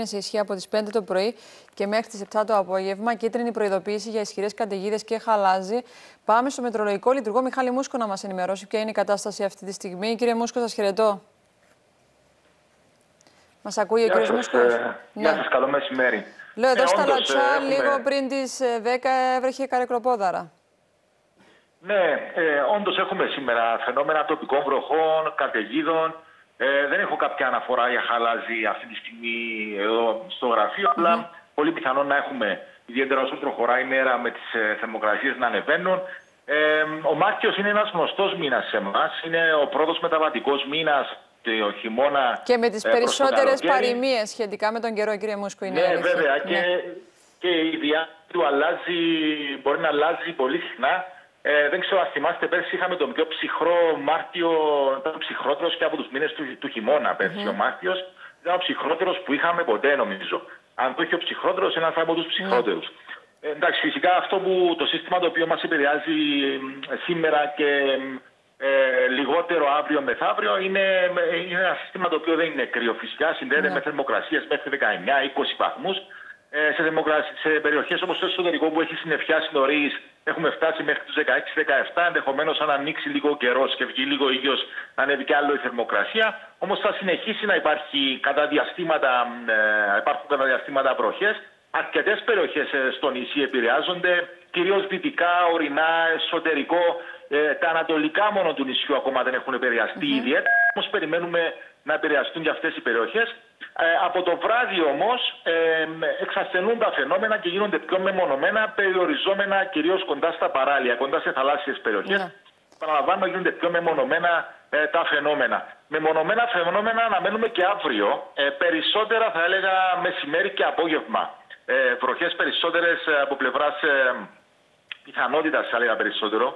έγινε σε ισχύ από τις 5 το πρωί και μέχρι τις 7 το απόγευμα. Κίτρινη προειδοποίηση για ισχυρές καταιγίδες και χαλάζι. Πάμε στο μετρολογικό λειτουργό Μιχάλη Μούσκο να μας ενημερώσει ποια είναι η κατάσταση αυτή τη στιγμή. Κύριε Μούσκο, σας χαιρετώ. Μας ακούει ο κύριος Μούσκος. Γεια σας, καλό μεσημέρι. Λέω εδώ στα Λατσά, λίγο πριν τις 10 έβρεχε καρεκλοπόδαρα. Ναι, όντως έχουμε σήμερα φαινόμενα τοπικών βροχών, καταιγίδων. Δεν έχω κάποια αναφορά για χαλάζι αυτή τη στιγμή εδώ στο γραφείο, αλλά πολύ πιθανόν να έχουμε, ιδιαίτερα όσο προχωράει η μέρα με τις θερμοκρασίες να ανεβαίνουν. Ο Μάρτιος είναι ένας γνωστός μήνας σε εμάς, είναι ο πρώτος μεταβατικός μήνας. Ο χειμώνα, και με τις περισσότερες παροιμίες σχετικά με τον καιρό, κύριε Μούσκο, είναι αλήθεια. Βέβαια, ναι. Και η διάρκεια του αλλάζει, μπορεί να αλλάζει πολύ συχνά. Δεν ξέρω αν θυμάστε, πέρσι είχαμε τον πιο ψυχρό Μάρτιο, ήταν ο ψυχρότερος και από τους μήνες του χειμώνα πέρσι ο Μάρτιος. Ήταν ο ψυχρότερος που είχαμε ποτέ, νομίζω. Αν το είχε ο ψυχρότερος, ένας από τους ψυχρότερους. Εντάξει, φυσικά αυτό που το σύστημα το οποίο μας επηρεάζει σήμερα και λιγότερο αύριο μεθαύριο είναι ένα σύστημα το οποίο δεν είναι κρύο φυσικά, συνδέεται με θερμοκρασίες μέχρι 19-20 βαθμούς. Σε περιοχές όπως το εσωτερικό που έχει συννεφιάσει νωρίς, έχουμε φτάσει μέχρι τους 16-17, ενδεχομένως αν ανοίξει λίγο καιρός και βγει λίγο ήλιος, να ανέβει και άλλο η θερμοκρασία. Όμως θα συνεχίσει να υπάρχει υπάρχουν κατά διαστήματα βροχές. Αρκετές περιοχές στο νησί επηρεάζονται, κυρίως δυτικά, ορεινά, εσωτερικό. Τα ανατολικά μόνο του νησιού ακόμα δεν έχουν επηρεαστεί ιδιαίτερα, όμως περιμένουμε να επηρεαστούν και αυτές οι περιοχές. Από το βράδυ όμως εξασθενούν τα φαινόμενα και γίνονται πιο μεμονωμένα, περιοριζόμενα κυρίως κοντά στα παράλια, κοντά σε θαλάσσιες περιοχές. Παραλαμβάνω, γίνονται πιο μεμονωμένα τα φαινόμενα. Μεμονωμένα φαινόμενα αναμένουμε και αύριο, περισσότερα θα έλεγα μεσημέρι και απόγευμα. Βροχές περισσότερες από πλευράς πιθανότητας, θα έλεγα περισσότερο.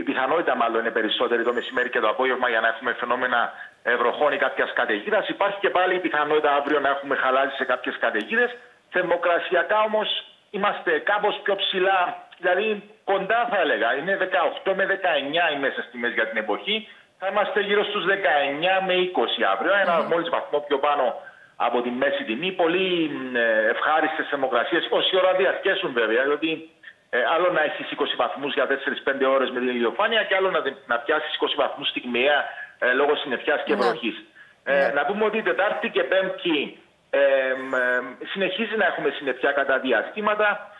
Η πιθανότητα μάλλον είναι περισσότερη το μεσημέρι και το απόγευμα για να έχουμε φαινόμενα βροχών ή κάποιας καταιγίδας. Υπάρχει και πάλι η πιθανότητα αύριο να έχουμε χαλάσει σε κάποιες καταιγίδες. Θερμοκρασιακά όμως είμαστε κάπως πιο ψηλά, δηλαδή κοντά θα έλεγα. Είναι 18 με 19 οι μέσες τιμές για την εποχή. Θα είμαστε γύρω στους 19 με 20 αύριο, ένα μόλις βαθμό πιο πάνω από τη μέση τιμή. Πολύ ευχάριστες θερμοκρασίες, όση ώρα διαρκέσουν βέβαια, διότι άλλο να έχεις 20 βαθμούς για 4-5 ώρες με την ηλιοφάνεια και άλλο να πιάσεις 20 βαθμούς στιγμιαία λόγω συννεφιάς και βροχής. Να πούμε ότι Τετάρτη και Πέμπτη συνεχίζει να έχουμε συννεφιά κατά διαστήματα,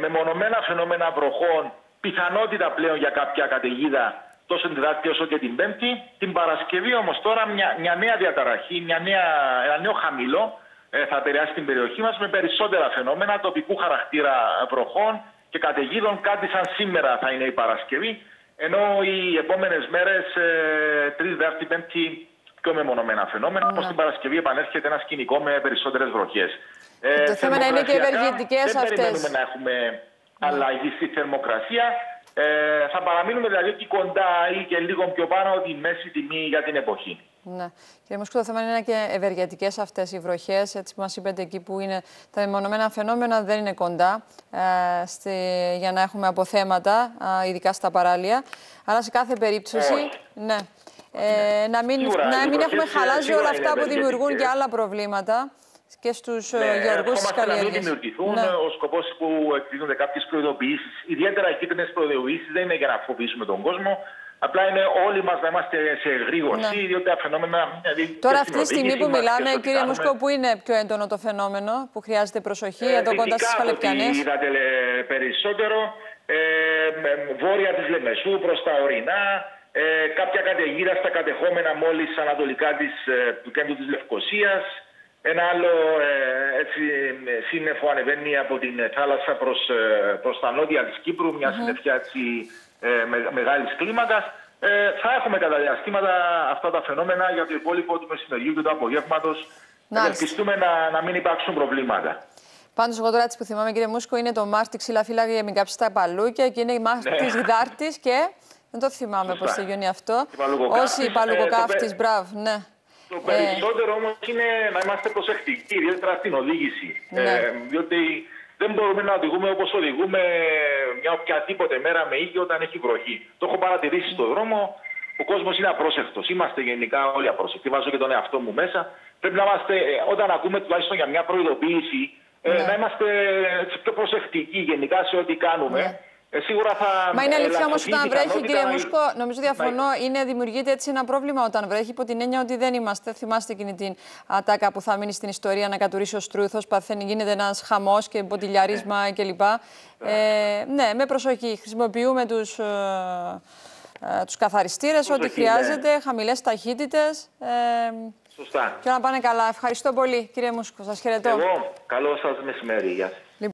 με μονομένα φαινόμενα βροχών, πιθανότητα πλέον για κάποια καταιγίδα τόσο την Τετάρτη όσο και την Πέμπτη. Την Παρασκευή όμως τώρα μια νέα διαταραχή, ένα νέο χαμηλό θα επηρεάσει την περιοχή μας με περισσότερα φαινόμενα τοπικού χαρακτήρα βροχών και καταιγίδων, κάτι σαν σήμερα θα είναι η Παρασκευή, ενώ οι επόμενες μέρες, Τρίτη, Δευτέρα, Πέμπτη, πιο μεμονωμένα φαινόμενα. Όπως την Παρασκευή επανέρχεται ένα σκηνικό με περισσότερες βροχές. Το θέμα είναι και ευεργετικές αυτές. Δεν περιμένουμε να έχουμε αλλαγή στη θερμοκρασία. Θα παραμείνουμε δηλαδή και κοντά ή και λίγο πιο πάνω τη μέση τιμή για την εποχή. Ναι. Κύριε Μούσκο, το θέμα είναι και ευεργετικές αυτές οι βροχές. Έτσι που μας είπατε, εκεί που είναι τα μεμονωμένα φαινόμενα δεν είναι κοντά για να έχουμε αποθέματα, ειδικά στα παράλια. Αλλά σε κάθε περίπτωση να μην έχουμε χαλάσει όλα αυτά που δημιουργούν και άλλα προβλήματα και στους γεωργούς της καλλιέργειας. Να μην δημιουργηθούν, ο σκοπός που εκδίδονται κάποιες προειδοποιήσεις, ιδιαίτερα κίτρινες προειδοποιήσεις, δεν είναι για να φοβήσουμε τον κόσμο. Απλά είναι όλοι μας να είμαστε σε εγρήγορση, διότι τα φαινόμενα. Τώρα, αυτή τη στιγμή που μιλάμε, κύριε Μούσκο, που είναι πιο έντονο το φαινόμενο που χρειάζεται προσοχή, εδώ κοντά στις Φαλεπιανές. Είδατε περισσότερο βόρεια της Λεμεσού προς τα ορεινά, κάποια καταιγίδα στα κατεχόμενα μόλις ανατολικά του κέντρου της Λευκωσίας. Ένα άλλο σύννεφο ανεβαίνει από την θάλασσα προς τα νότια της Κύπρου, μια συννεφιά μεγάλης κλίμακας. Θα έχουμε κατά διαστήματα αυτά τα φαινόμενα για το υπόλοιπο του μεσημεριού και του απογεύματος. Ελπιστούμε να μην υπάρξουν προβλήματα. Πάντως, εγώ τώρα που θυμάμαι, κύριε Μούσκο, είναι το Μάρτι ξυλαφύλακα για μην κάψει τα παλούκια και είναι η Μάρτι Γδάρτης και δεν το θυμάμαι πώς τελειώνει αυτό. Όσοι παλουκοκάφτης, μπράβο, ναι. Το περισσότερο όμως είναι να είμαστε προσεκτικοί, ιδιαίτερα στην οδήγηση. Διότι δεν μπορούμε να οδηγούμε όπως οδηγούμε μια οποιαδήποτε μέρα με ήλιο όταν έχει βροχή. Το έχω παρατηρήσει στον δρόμο, ο κόσμος είναι απρόσεκτος. Είμαστε γενικά όλοι απρόσεκτοι. Βάζω και τον εαυτό μου μέσα. Πρέπει να είμαστε, όταν ακούμε τουλάχιστον για μια προειδοποίηση, να είμαστε πιο προσεκτικοί γενικά σε ό,τι κάνουμε. Σίγουρα θα. Μα είναι αλήθεια όμως όταν βρέχει, κύριε Μούσκο, νομίζω διαφωνώ, δημιουργείται έτσι ένα πρόβλημα όταν βρέχει, υπό την έννοια ότι δεν είμαστε. Θυμάστε εκείνη την ατάκα που θα μείνει στην ιστορία, να κατουρίσει ο στρούθος, παθαίνει, γίνεται ένας χαμός και μποτιλιάρισμα κλπ. Ναι, με προσοχή. Χρησιμοποιούμε τους. Τους καθαριστήρες, ό,τι χρειάζεται, χαμηλές ταχύτητες. Σωστά. Και να πάνε καλά. Ευχαριστώ πολύ, κύριε Μούσκο. Σας χαιρετώ. Εγώ, καλό σας μεσημέρι. Γεια σας.